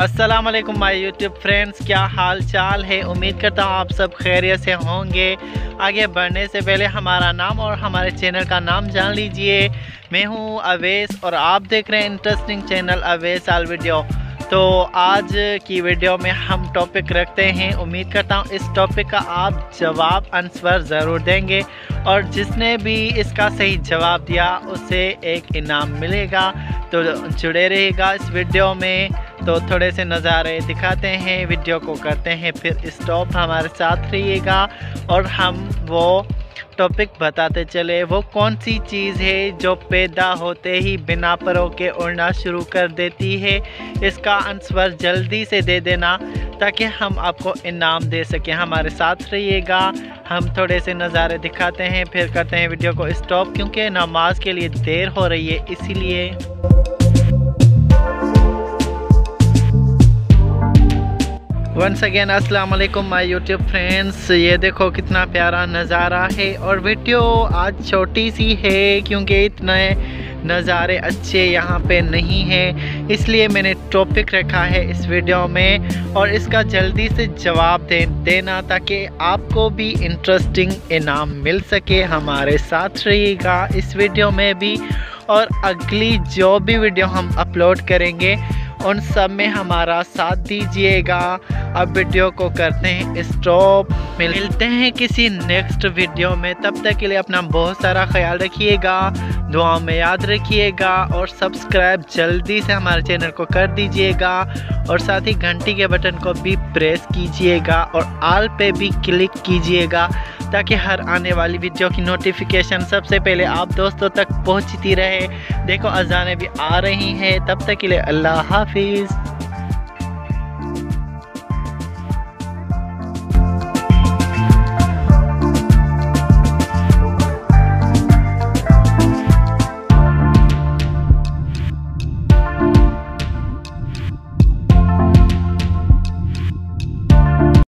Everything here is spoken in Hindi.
अस्सलामुअलैकुम माय यूट्यूब फ्रेंड्स, क्या हाल चाल है। उम्मीद करता हूँ आप सब खैरियत से होंगे। आगे बढ़ने से पहले हमारा नाम और हमारे चैनल का नाम जान लीजिए। मैं हूँ अवेश और आप देख रहे हैं इंटरेस्टिंग चैनल अवेश आल वीडियो। तो आज की वीडियो में हम टॉपिक रखते हैं, उम्मीद करता हूँ इस टॉपिक का आप जवाब आंसर ज़रूर देंगे और जिसने भी इसका सही जवाब दिया उसे एक इनाम मिलेगा। तो जुड़े रहेगा इस वीडियो में। तो थोड़े से नज़ारे दिखाते हैं, वीडियो को करते हैं फिर स्टॉप। हमारे साथ रहिएगा और हम वो टॉपिक बताते चले। वो कौन सी चीज़ है जो पैदा होते ही बिना परों के उड़ना शुरू कर देती है। इसका आंसर जल्दी से दे देना ताकि हम आपको इनाम दे सकें। हमारे साथ रहिएगा। हम थोड़े से नज़ारे दिखाते हैं फिर करते हैं वीडियो को स्टॉप, क्योंकि नमाज के लिए देर हो रही है इसीलिए। वंस अगेन अस्सलाम वालेकुम माय यूट्यूब फ्रेंड्स, ये देखो कितना प्यारा नज़ारा है। और वीडियो आज छोटी सी है क्योंकि इतने नज़ारे अच्छे यहाँ पे नहीं हैं, इसलिए मैंने टॉपिक रखा है इस वीडियो में। और इसका जल्दी से जवाब देना ताकि आपको भी इंटरेस्टिंग इनाम मिल सके। हमारे साथ रहिएगा इस वीडियो में भी, और अगली जो भी वीडियो हम अपलोड करेंगे उन सब में हमारा साथ दीजिएगा। अब वीडियो को करते हैं स्टॉप। मिलते हैं किसी नेक्स्ट वीडियो में, तब तक के लिए अपना बहुत सारा ख्याल रखिएगा, दुआ में याद रखिएगा और सब्सक्राइब जल्दी से हमारे चैनल को कर दीजिएगा और साथ ही घंटी के बटन को भी प्रेस कीजिएगा और ऑल पे भी क्लिक कीजिएगा ताकि हर आने वाली वीडियो की नोटिफिकेशन सबसे पहले आप दोस्तों तक पहुंचती रहे। देखो अजाने भी आ रही हैं। तब तक के लिए अल्लाह हाफिज़।